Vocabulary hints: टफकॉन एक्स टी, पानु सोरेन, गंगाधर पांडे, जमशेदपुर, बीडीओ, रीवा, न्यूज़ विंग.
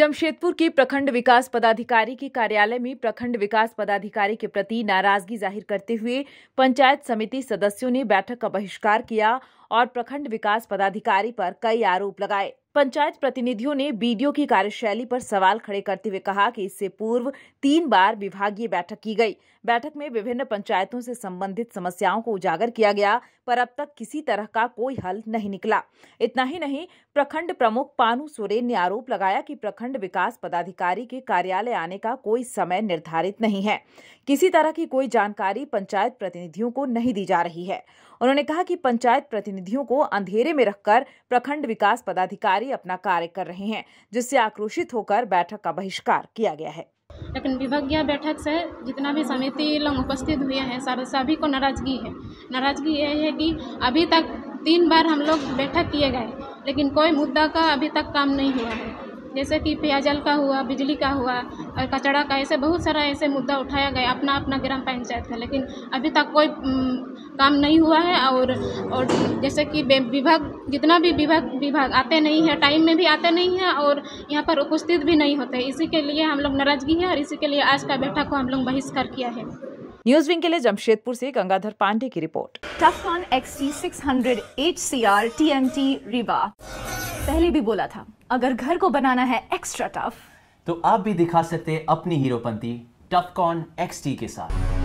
जमशेदपुर के प्रखंड विकास पदाधिकारी के कार्यालय में प्रखंड विकास पदाधिकारी के प्रति नाराजगी जाहिर करते हुए पंचायत समिति सदस्यों ने बैठक का बहिष्कार किया और प्रखंड विकास पदाधिकारी पर कई आरोप लगाए। पंचायत प्रतिनिधियों ने बीडीओ की कार्यशैली पर सवाल खड़े करते हुए कहा कि इससे पूर्व 3 बार विभागीय बैठक की गई। बैठक में विभिन्न पंचायतों से संबंधित समस्याओं को उजागर किया गया, पर अब तक किसी तरह का कोई हल नहीं निकला। इतना ही नहीं, प्रखंड प्रमुख पानु सोरेन ने आरोप लगाया कि प्रखंड विकास पदाधिकारी के कार्यालय आने का कोई समय निर्धारित नहीं है, किसी तरह की कोई जानकारी पंचायत प्रतिनिधियों को नहीं दी जा रही है। उन्होंने कहा कि पंचायत प्रतिनिधियों को अंधेरे में रखकर प्रखंड विकास पदाधिकारी अपना कार्य कर रहे हैं, जिससे आक्रोशित होकर बैठक का बहिष्कार किया गया है। लेकिन विभागीय बैठक से जितना भी समिति लोग उपस्थित हुए हैं, सारे सभी को नाराजगी है। नाराजगी यह है कि अभी तक 3 बार हम लोग बैठक किए गए, लेकिन कोई मुद्दा का अभी तक काम नहीं हुआ है। जैसे कि पेयजल का हुआ, बिजली का हुआ और कचरा का, ऐसे बहुत सारा ऐसे मुद्दा उठाया गया अपना अपना ग्राम पंचायत का, लेकिन अभी तक कोई काम नहीं हुआ है। और जैसे कि विभाग जितना भी विभाग आते नहीं है, टाइम में भी आते नहीं है और यहाँ पर उपस्थित भी नहीं होते। इसी के लिए हम लोग नाराजगी है और इसी के लिए आज का बैठक को हम लोग बहिष्कार किया है। न्यूज़ विंग के लिए जमशेदपुर से गंगाधर पांडे की report. टफकॉन एक्स टी 600 HCR TMT रीवा। पहले भी बोला था, अगर घर को बनाना है एक्स्ट्रा टफ तो आप भी दिखा सकते हैं अपनी हीरोपंती टफकॉन XT के साथ।